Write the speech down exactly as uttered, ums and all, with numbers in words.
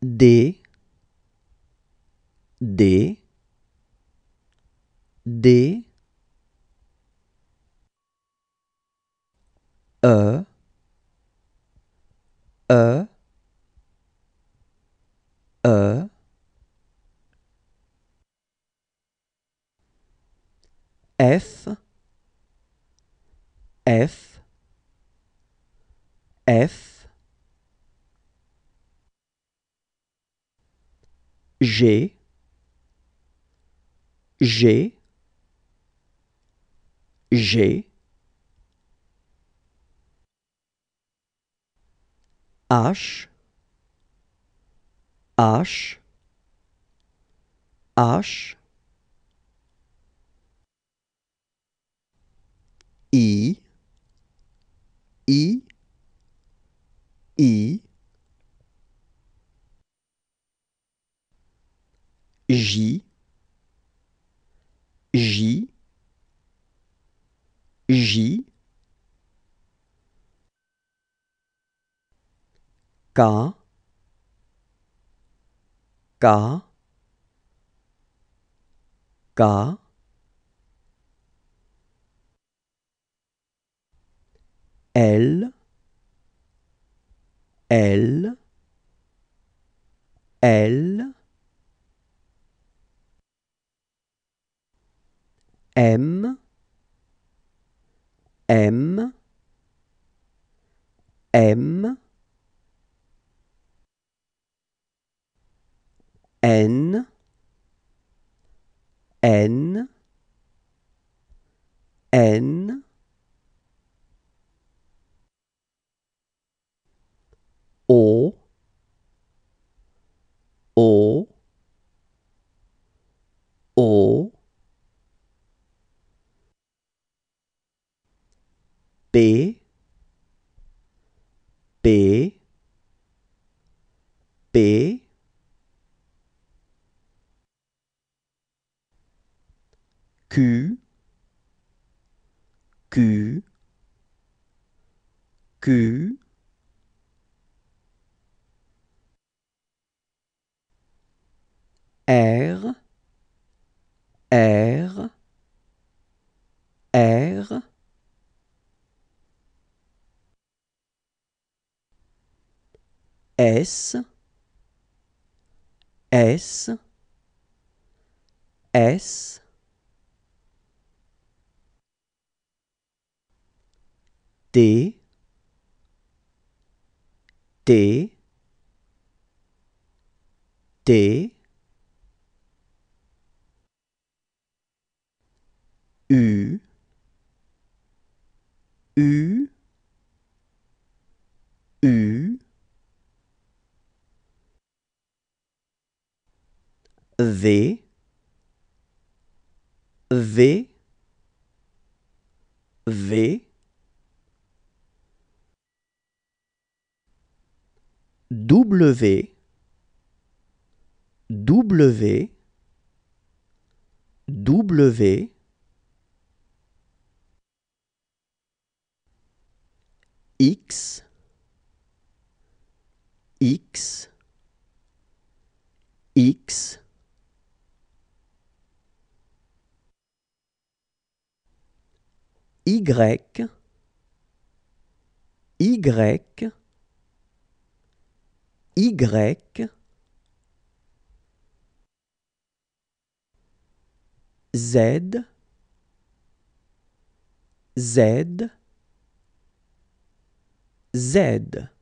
D, D, D, E, E, E, F, F, F, G, G, G, H, H, H, I, I, I, J, J, J, K, K, K, L, L, L, M, M, M, N, N, N, O, O, O, P, P, P, Q, Q, Q, R, R, R, S, S, S, T, T, T, U, U, U, V, V, V, W, W, W, X, X, X, Y, Y, Y, Z, Z, Z.